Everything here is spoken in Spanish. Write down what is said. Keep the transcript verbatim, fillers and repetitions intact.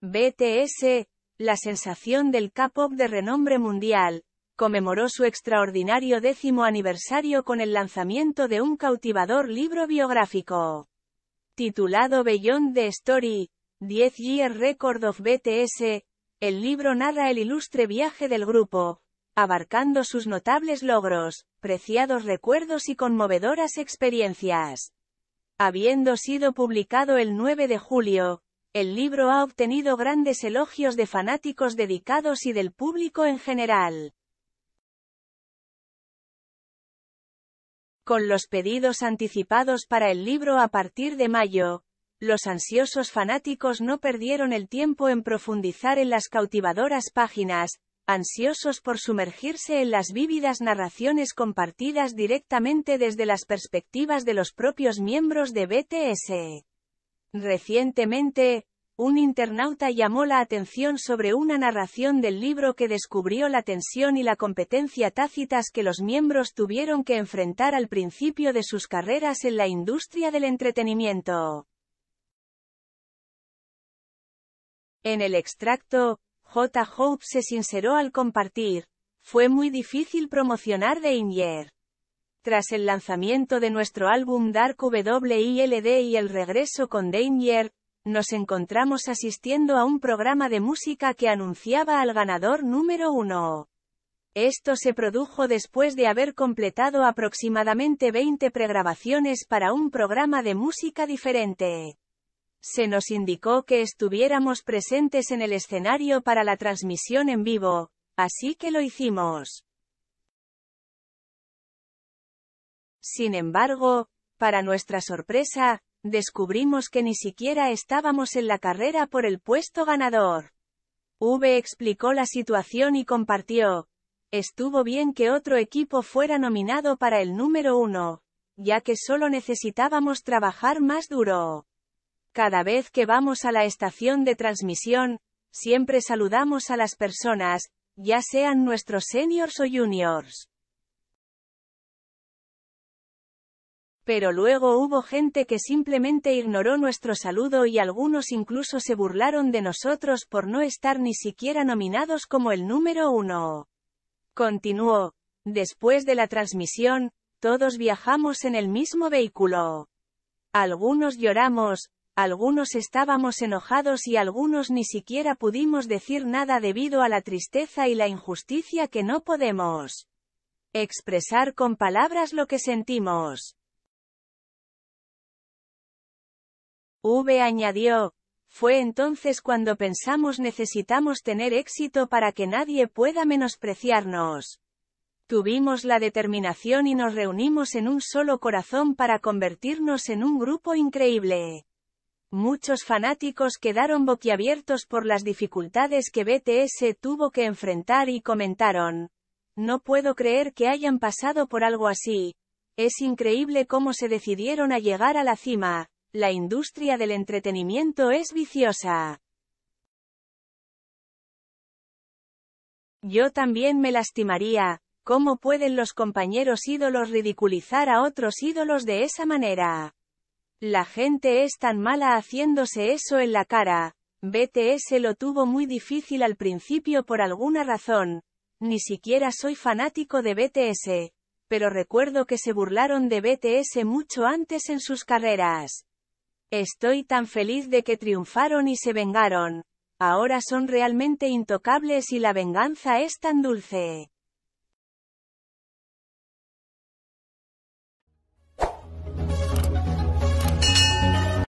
B T S, la sensación del K-pop de renombre mundial, conmemoró su extraordinario décimo aniversario con el lanzamiento de un cautivador libro biográfico titulado Beyond the Story, ten year record of B T S, el libro narra el ilustre viaje del grupo, abarcando sus notables logros, preciados recuerdos y conmovedoras experiencias. Habiendo sido publicado el nueve de julio, el libro ha obtenido grandes elogios de fanáticos dedicados y del público en general. Con los pedidos anticipados para el libro a partir de mayo, los ansiosos fanáticos no perdieron el tiempo en profundizar en las cautivadoras páginas, ansiosos por sumergirse en las vívidas narraciones compartidas directamente desde las perspectivas de los propios miembros de B T S. Recientemente, un internauta llamó la atención sobre una narración del libro que descubrió la tensión y la competencia tácitas que los miembros tuvieron que enfrentar al principio de sus carreras en la industria del entretenimiento. En el extracto, J. Hope se sinceró al compartir: fue muy difícil promocionar Danger. Tras el lanzamiento de nuestro álbum Dark Wild y el regreso con Danger, nos encontramos asistiendo a un programa de música que anunciaba al ganador número uno. Esto se produjo después de haber completado aproximadamente veinte pregrabaciones para un programa de música diferente. Se nos indicó que estuviéramos presentes en el escenario para la transmisión en vivo, así que lo hicimos. Sin embargo, para nuestra sorpresa, descubrimos que ni siquiera estábamos en la carrera por el puesto ganador. V explicó la situación y compartió: estuvo bien que otro equipo fuera nominado para el número uno, ya que solo necesitábamos trabajar más duro. Cada vez que vamos a la estación de transmisión, siempre saludamos a las personas, ya sean nuestros seniors o juniors. Pero luego hubo gente que simplemente ignoró nuestro saludo y algunos incluso se burlaron de nosotros por no estar ni siquiera nominados como el número uno. Continuó: después de la transmisión, todos viajamos en el mismo vehículo. Algunos lloramos, algunos estábamos enojados y algunos ni siquiera pudimos decir nada debido a la tristeza y la injusticia que no podemos expresar con palabras lo que sentimos. V añadió: fue entonces cuando pensamos necesitamos tener éxito para que nadie pueda menospreciarnos. Tuvimos la determinación y nos reunimos en un solo corazón para convertirnos en un grupo increíble. Muchos fanáticos quedaron boquiabiertos por las dificultades que B T S tuvo que enfrentar y comentaron: no puedo creer que hayan pasado por algo así. Es increíble cómo se decidieron a llegar a la cima. La industria del entretenimiento es viciosa. Yo también me lastimaría. ¿Cómo pueden los compañeros ídolos ridiculizar a otros ídolos de esa manera? La gente es tan mala haciéndose eso en la cara. B T S lo tuvo muy difícil al principio por alguna razón. Ni siquiera soy fanático de B T S, pero recuerdo que se burlaron de B T S mucho antes en sus carreras. Estoy tan feliz de que triunfaron y se vengaron. Ahora son realmente intocables y la venganza es tan dulce.